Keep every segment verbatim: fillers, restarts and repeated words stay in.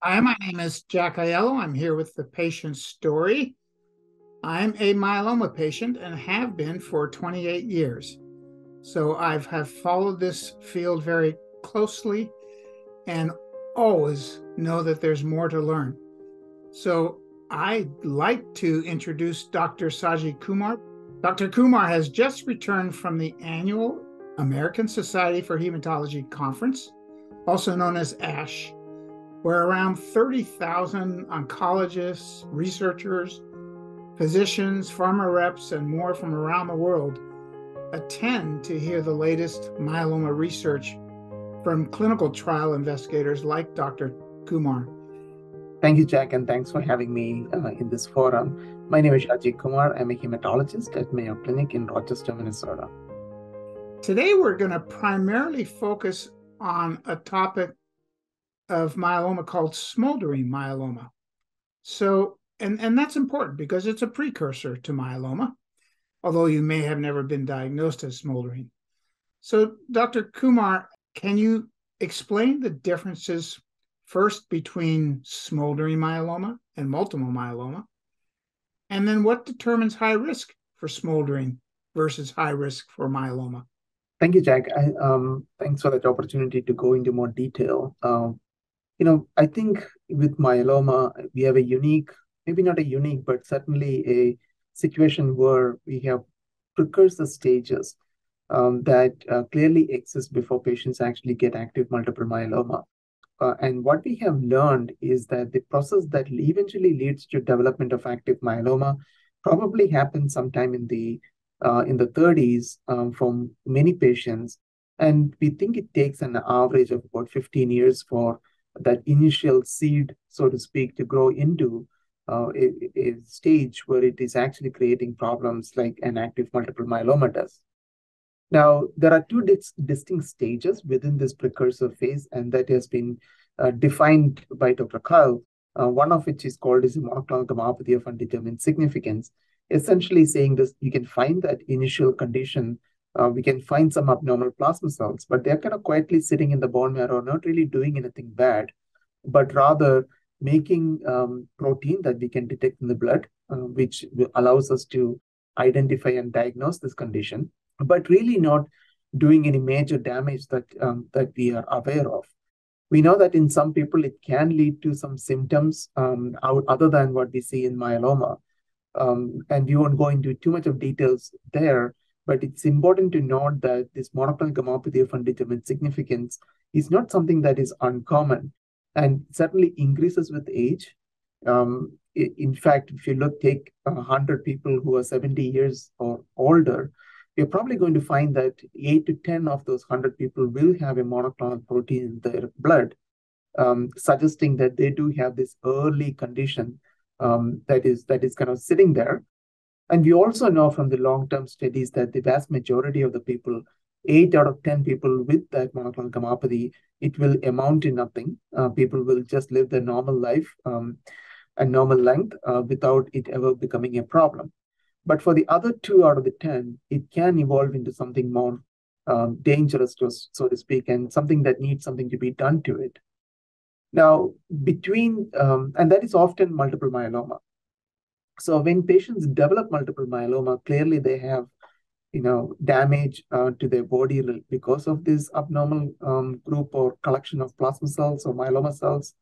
Hi, my name is Jack Aiello. I'm here with the patient's story. I'm a myeloma patient and have been for twenty-eight years. So I have followed this field very closely and always know that there's more to learn. So I'd like to introduce Doctor Shaji Kumar. Doctor Kumar has just returned from the annual American Society for Hematology conference, also known as ASH, where around thirty thousand oncologists, researchers, physicians, pharma reps, and more from around the world attend to hear the latest myeloma research from clinical trial investigators like Doctor Kumar. Thank you, Jack, and thanks for having me uh, in this forum. My name is Shaji Kumar. I'm a hematologist at Mayo Clinic in Rochester, Minnesota. Today, we're going to primarily focus on a topic of myeloma called smoldering myeloma. So, and, and that's important because it's a precursor to myeloma, although you may have never been diagnosed as smoldering. So, Doctor Kumar, can you explain the differences first between smoldering myeloma and multiple myeloma? And then what determines high risk for smoldering versus high risk for myeloma? Thank you, Jack. I, um, thanks for that opportunity to go into more detail. Um, You know, I think with myeloma, we have a unique, maybe not a unique, but certainly a situation where we have precursor stages um, that uh, clearly exist before patients actually get active multiple myeloma. Uh, and what we have learned is that the process that eventually leads to development of active myeloma probably happens sometime in the uh, in the thirties um, from many patients. And we think it takes an average of about fifteen years for that initial seed, so to speak, to grow into uh, a, a stage where it is actually creating problems like an active multiple myeloma does. Now, there are two dis distinct stages within this precursor phase, and that has been uh, defined by Doctor Kyle, uh, one of which is called is monoclonal gammopathy of undetermined significance, essentially saying this, you can find that initial condition. Uh, we can find some abnormal plasma cells, but they're kind of quietly sitting in the bone marrow, not really doing anything bad, but rather making um, protein that we can detect in the blood, uh, which allows us to identify and diagnose this condition, but really not doing any major damage that, um, that we are aware of. We know that in some people, it can lead to some symptoms um, out, other than what we see in myeloma. Um, and we won't go into too much of details there, but it's important to note that this monoclonal gammopathy of undetermined significance is not something that is uncommon and certainly increases with age. Um, in fact, if you look, take one hundred people who are seventy years or older, you're probably going to find that eight to ten of those one hundred people will have a monoclonal protein in their blood, um, suggesting that they do have this early condition um, that is that is kind of sitting there. And we also know from the long-term studies that the vast majority of the people, eight out of ten people with that monoclonal gammopathy, it will amount to nothing. Uh, people will just live their normal life, um, a normal length, uh, without it ever becoming a problem. But for the other two out of the ten, it can evolve into something more um, dangerous, to, so to speak, and something that needs something to be done to it. Now, between, um, and that is often multiple myeloma. So when patients develop multiple myeloma, clearly they have, you know, damage uh, to their body because of this abnormal um, group or collection of plasma cells or myeloma cells,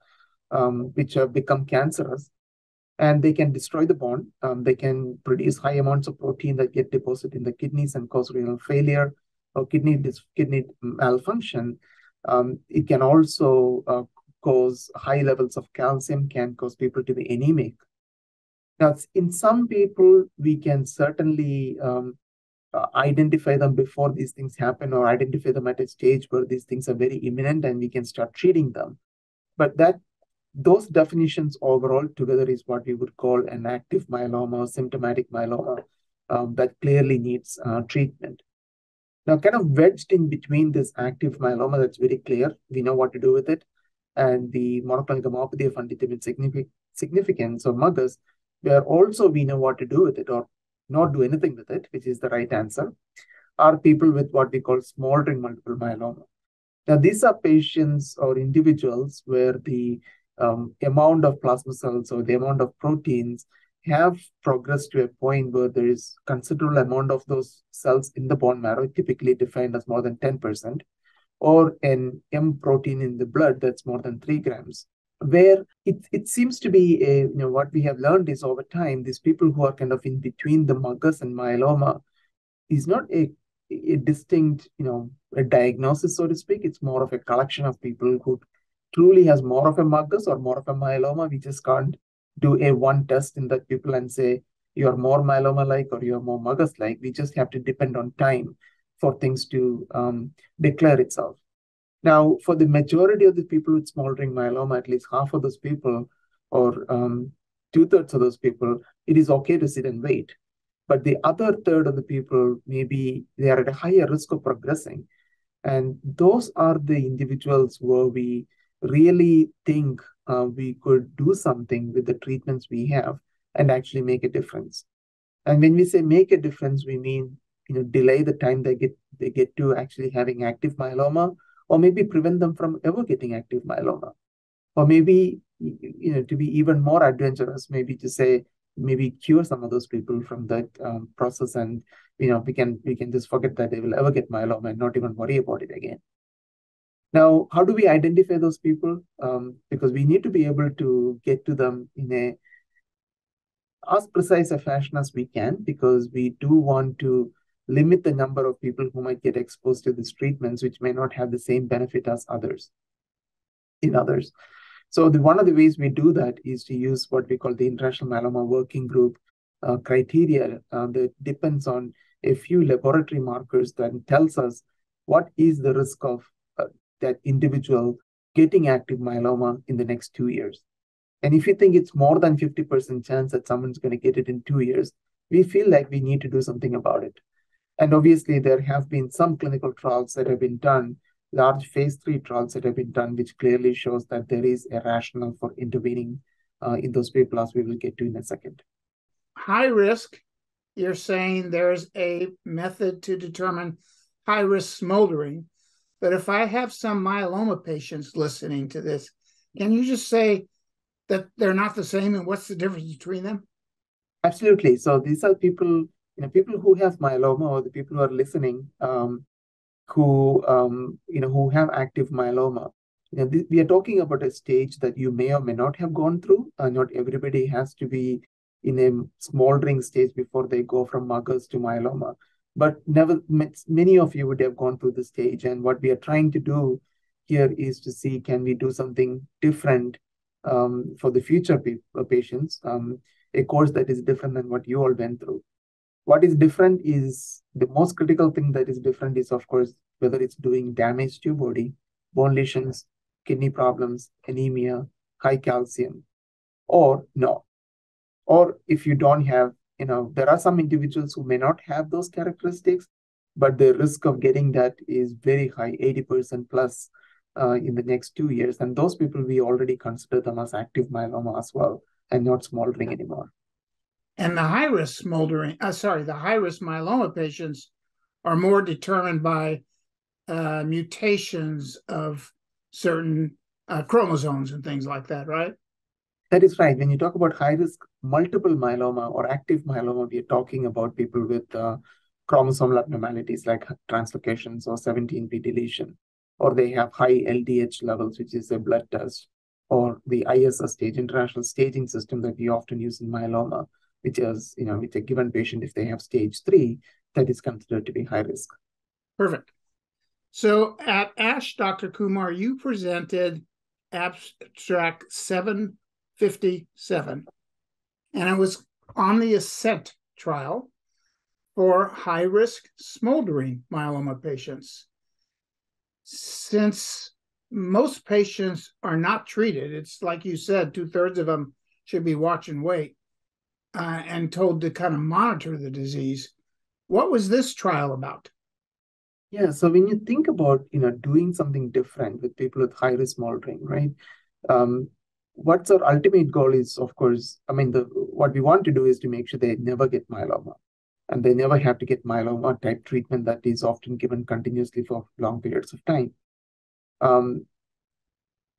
um, which have become cancerous, and they can destroy the bone. Um, they can produce high amounts of protein that get deposited in the kidneys and cause renal failure or kidney kidney malfunction. Um, it can also uh, cause high levels of calcium, can cause people to be anemic. Now, in some people, we can certainly um, identify them before these things happen or identify them at a stage where these things are very imminent and we can start treating them. But that those definitions overall together is what we would call an active myeloma or symptomatic myeloma um, that clearly needs uh, treatment. Now, kind of wedged in between this active myeloma that's very clear, we know what to do with it, and the monoclonal gammopathy of undetermined significance or M G U S, where also we know what to do with it or not do anything with it, which is the right answer, are people with what we call smoldering multiple myeloma. Now, these are patients or individuals where the um, amount of plasma cells or the amount of proteins have progressed to a point where there is considerable amount of those cells in the bone marrow, typically defined as more than ten percent, or an M protein in the blood that's more than three grams, where it, it seems to be, a, you know, what we have learned is over time, these people who are kind of in between the M G U S and myeloma is not a, a distinct, you know, a diagnosis, so to speak. It's more of a collection of people who truly has more of a M G U S or more of a myeloma. We just can't do a one test in that people and say, you're more myeloma-like or you're more M G U S-like. We just have to depend on time for things to um, declare itself. Now, for the majority of the people with smoldering myeloma, at least half of those people or um, two-thirds of those people, it is okay to sit and wait. But the other third of the people, maybe they are at a higher risk of progressing. And those are the individuals where we really think uh, we could do something with the treatments we have and actually make a difference. And when we say make a difference, we mean, you know, delay the time they get they get to actually having active myeloma, or maybe prevent them from ever getting active myeloma. Or maybe, you know, to be even more adventurous, maybe to say, maybe cure some of those people from that um, process, and, you know, we can we can just forget that they will ever get myeloma and not even worry about it again. Now, how do we identify those people? Um, because we need to be able to get to them in a as precise a fashion as we can, because we do want to limit the number of people who might get exposed to these treatments, which may not have the same benefit as others in others. So the, one of the ways we do that is to use what we call the International Myeloma Working Group uh, criteria uh, that depends on a few laboratory markers that tells us what is the risk of uh, that individual getting active myeloma in the next two years. And if you think it's more than fifty percent chance that someone's going to get it in two years, we feel like we need to do something about it. And obviously, there have been some clinical trials that have been done, large phase three trials that have been done, which clearly shows that there is a rationale for intervening uh, in those people, as we will get to in a second. High risk, you're saying there's a method to determine high risk smoldering. But if I have some myeloma patients listening to this, can you just say that they're not the same and what's the difference between them? Absolutely. So these are people... You know, people who have myeloma, or the people who are listening, um, who um, you know, who have active myeloma. You know, th- we are talking about a stage that you may or may not have gone through. Uh, not everybody has to be in a smoldering stage before they go from M G U S to myeloma. But never, many of you would have gone through this stage. And what we are trying to do here is to see, can we do something different um, for the future pa- patients, um, a course that is different than what you all went through. What is different is, the most critical thing that is different is, of course, whether it's doing damage to your body, bone lesions, kidney problems, anemia, high calcium, or no. Or if you don't have, you know, there are some individuals who may not have those characteristics, but the risk of getting that is very high, eighty percent plus uh, in the next two years. And those people, we already consider them as active myeloma as well, and not smoldering anymore. And the high-risk smoldering, uh, sorry, the high-risk myeloma patients are more determined by uh, mutations of certain uh, chromosomes and things like that, right? That is right. When you talk about high-risk multiple myeloma or active myeloma, we are talking about people with uh, chromosomal abnormalities like translocations or seventeen P deletion, or they have high L D H levels, which is a blood test, or the I S S stage, international staging system that we often use in myeloma, which is, you know, with a given patient, if they have stage three, that is considered to be high risk. Perfect. So at ASH, Doctor Kumar, you presented abstract seven fifty-seven, and it was on the ASCENT trial for high-risk smoldering myeloma patients. Since most patients are not treated, it's like you said, two-thirds of them should be watch and wait. Uh, and told to kind of monitor the disease. What was this trial about? Yeah, so when you think about, you know, doing something different with people with high-risk smoldering, right? Um, what's our ultimate goal is, of course, I mean, the what we want to do is to make sure they never get myeloma, and they never have to get myeloma-type treatment that is often given continuously for long periods of time. Um,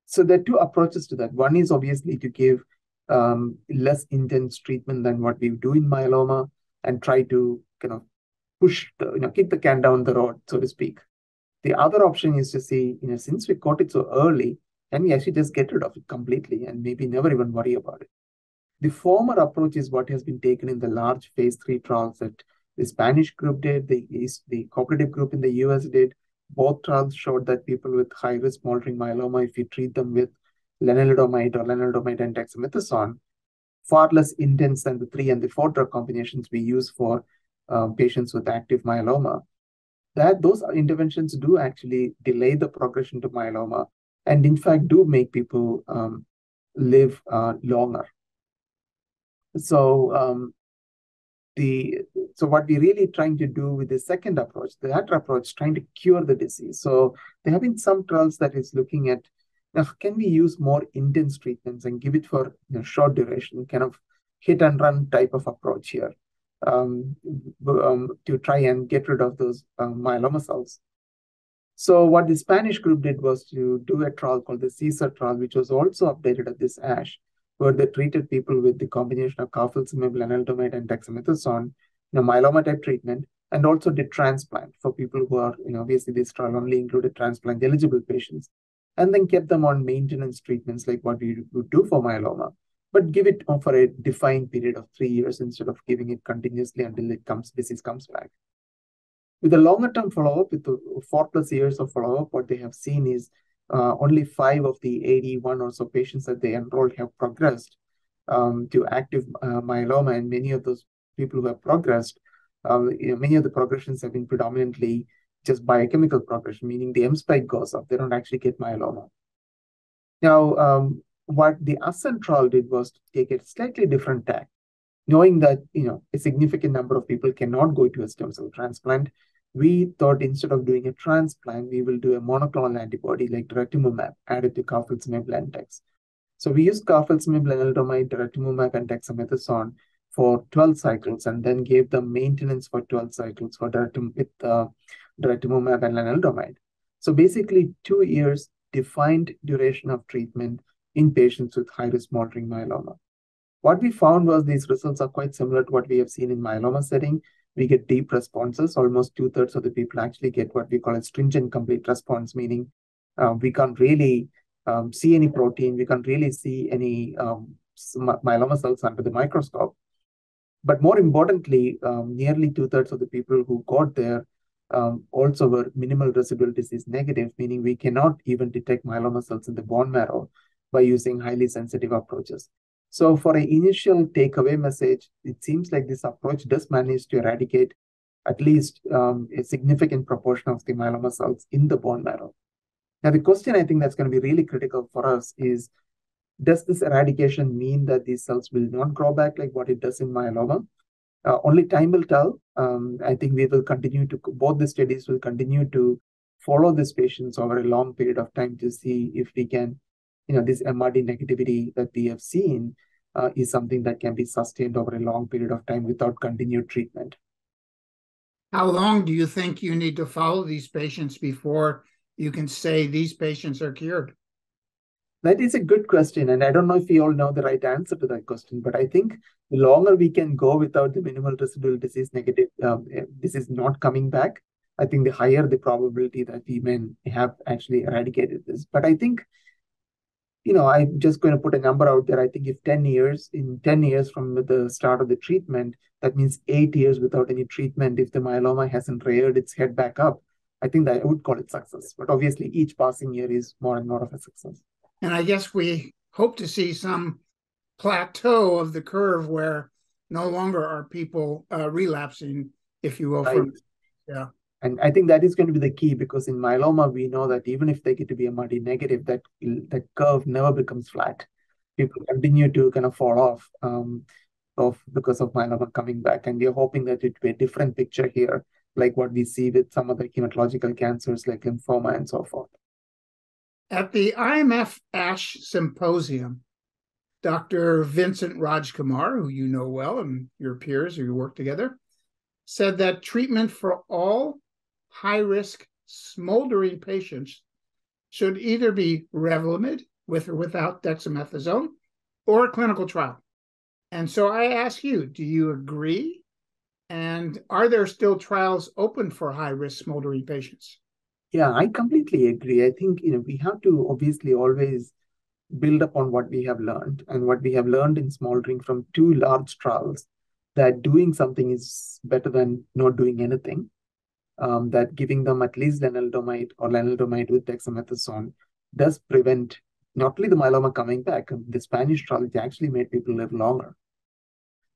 So there are two approaches to that. One is obviously to give um, less intense treatment than what we do in myeloma and try to kind of push, the, you know, kick the can down the road, so to speak. The other option is to see, you know, since we caught it so early, can we actually just get rid of it completely and maybe never even worry about it? The former approach is what has been taken in the large phase three trials that the Spanish group did, the, the cooperative group in the U S did. Both trials showed that people with high-risk smoldering myeloma, if you treat them with lenalidomide or lenalidomide and dexamethasone, far less intense than the three and the four drug combinations we use for uh, patients with active myeloma, that those interventions do actually delay the progression to myeloma and, in fact, do make people um, live uh, longer. So, um, the, so what we're really trying to do with the second approach, the latter approach, trying to cure the disease. So there have been some trials that is looking at, now, can we use more intense treatments and give it for, you know, short duration, kind of hit and run type of approach here um, um, to try and get rid of those um, myeloma cells. So what the Spanish group did was to do a trial called the CESAR trial, which was also updated at this ASH, where they treated people with the combination of carfilzomib, lenalidomide, and dexamethasone, you know, myeloma-type treatment, and also did transplant for people who are, you know, obviously this trial only included transplant-eligible patients, and then kept them on maintenance treatments like what we would do for myeloma, but give it for a defined period of three years instead of giving it continuously until it comes, disease comes back. With a longer-term follow-up, with four-plus years of follow-up, what they have seen is Uh, only five of the eighty-one or so patients that they enrolled have progressed um, to active uh, myeloma, and many of those people who have progressed, um, you know, many of the progressions have been predominantly just biochemical progression, meaning the M spike goes up. They don't actually get myeloma. Now, um, what the ASCENT trial did was to take a slightly different tack, knowing that, you know, a significant number of people cannot go to a stem cell transplant. We thought instead of doing a transplant, we will do a monoclonal antibody like daratumumab added to carfilzomib Lendex. So we used carfilzomib, lenalidomide, daratumumab, and dexamethasone for twelve cycles, and then gave them maintenance for twelve cycles for daratum with uh, daratumumab and lenalidomide. So basically, two years defined duration of treatment in patients with high-risk smoldering myeloma. What we found was these results are quite similar to what we have seen in myeloma setting. We get deep responses. Almost two-thirds of the people actually get what we call a stringent complete response, meaning uh, we can't really um, see any protein. We can't really see any um, myeloma cells under the microscope. But more importantly, um, nearly two-thirds of the people who got there um, also were minimal residual disease negative, meaning we cannot even detect myeloma cells in the bone marrow by using highly sensitive approaches. So for an initial takeaway message, it seems like this approach does manage to eradicate at least um, a significant proportion of the myeloma cells in the bone marrow. Now, the question I think that's going to be really critical for us is, does this eradication mean that these cells will not grow back like what it does in myeloma? Uh, only time will tell. Um, I think we will continue to, both the studies will continue to follow these patients over a long period of time to see if we can, you know, this M R D negativity that we have seen uh, is something that can be sustained over a long period of time without continued treatment. How long do you think you need to follow these patients before you can say these patients are cured? That is a good question, and I don't know if we all know the right answer to that question, but I think the longer we can go without the minimal residual disease negative, um, this is not coming back, I think the higher the probability that we may have actually eradicated this. But I think, you know, I'm just going to put a number out there. I think if ten years, in ten years from the start of the treatment, that means eight years without any treatment, if the myeloma hasn't reared its head back up, I think that I would call it success. But obviously, each passing year is more and more of a success. And I guess we hope to see some plateau of the curve where no longer are people uh, relapsing, if you will. Right. From, yeah. And I think that is going to be the key, because in myeloma, we know that even if they get to be M R D negative, that that curve never becomes flat. People continue to kind of fall off um, of because of myeloma coming back. And we are hoping that it will be a different picture here, like what we see with some other hematological cancers like lymphoma and so forth. At the I M F-A S H symposium, Doctor Vincent Rajkumar, who you know well and your peers who you work together, said that treatment for all high-risk smoldering patients should either be Revlimid, with or without dexamethasone, or a clinical trial. And so I ask you, do you agree? And are there still trials open for high-risk smoldering patients? Yeah, I completely agree. I think, you know, we have to obviously always build upon what we have learned, and what we have learned in smoldering from two large trials, that doing something is better than not doing anything, um, that giving them at least lenalidomide or lenalidomide with dexamethasone does prevent not only the myeloma coming back, the Spanish trial, it actually made people live longer.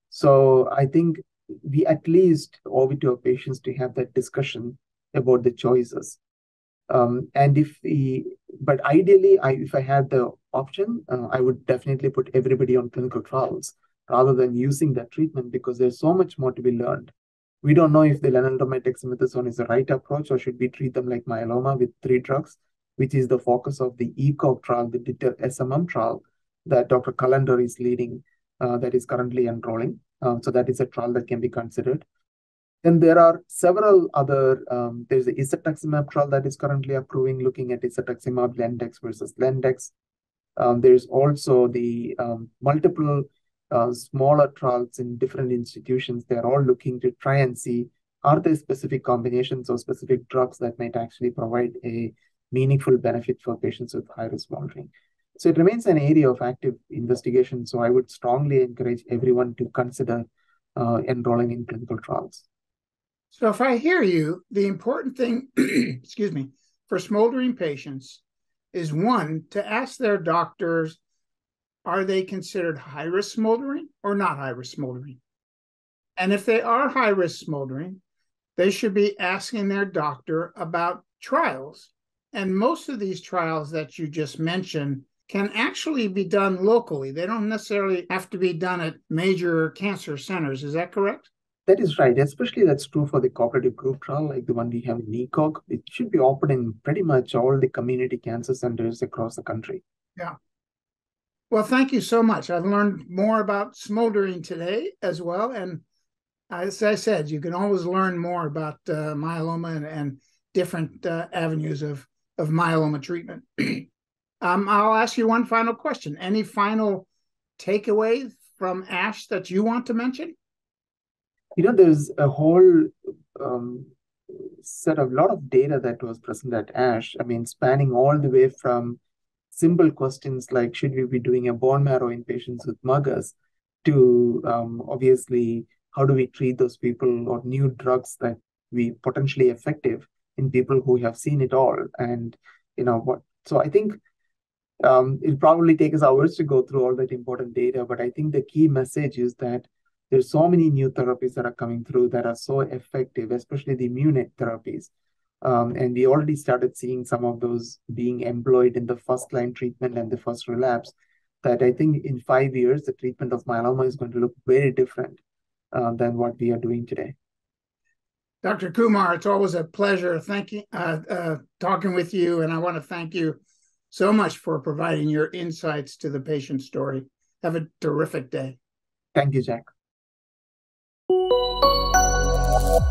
So I think we at least owe it to our patients to have that discussion about the choices. Um, and if we, but ideally, I, if I had the option, uh, I would definitely put everybody on clinical trials rather than using that treatment, because there's so much more to be learned. We don't know if the lenalidomide dexamethasone is the right approach, or should we treat them like myeloma with three drugs, which is the focus of the ECOG trial, the S M M trial that Doctor Callender is leading, uh, that is currently enrolling. Um, so that is a trial that can be considered. Then there are several other, um, there's the isatuximab trial that is currently approving, looking at isatuximab, Lendex versus Lendex. Um, there's also the um, multiple uh, smaller trials in different institutions. They're all looking to try and see, are there specific combinations or specific drugs that might actually provide a meaningful benefit for patients with high-risk smoldering? So it remains an area of active investigation. So I would strongly encourage everyone to consider uh, enrolling in clinical trials. So if I hear you, the important thing, excuse me, for smoldering patients is, one, to ask their doctors, are they considered high-risk smoldering or not high-risk smoldering? And if they are high-risk smoldering, they should be asking their doctor about trials. And most of these trials that you just mentioned can actually be done locally. They don't necessarily have to be done at major cancer centers. Is that correct? That is right. Especially that's true for the cooperative group trial, like the one we have in ECOG. It should be open in pretty much all the community cancer centers across the country. Yeah. Well, thank you so much. I've learned more about smoldering today as well. And as I said, you can always learn more about uh, myeloma and, and different uh, avenues of, of myeloma treatment. Um, I'll ask you one final question. Any final takeaway from ASH that you want to mention? You know, there's a whole um, set of lot of data that was present at ASH. I mean, spanning all the way from simple questions like, should we be doing a bone marrow in patients with M G U S, to um, obviously, how do we treat those people, or new drugs that we potentially effective in people who have seen it all. And, you know, what? So I think Um, it'll probably take us hours to go through all that important data, but I think the key message is that there's so many new therapies that are coming through that are so effective, especially the immune therapies. Um, and we already started seeing some of those being employed in the first line treatment and the first relapse, that I think in five years, the treatment of myeloma is going to look very different uh, than what we are doing today. Doctor Kumar, it's always a pleasure thank you, uh, uh, talking with you, and I want to thank you so much for providing your insights to the patient story. Have a terrific day. Thank you, Jack.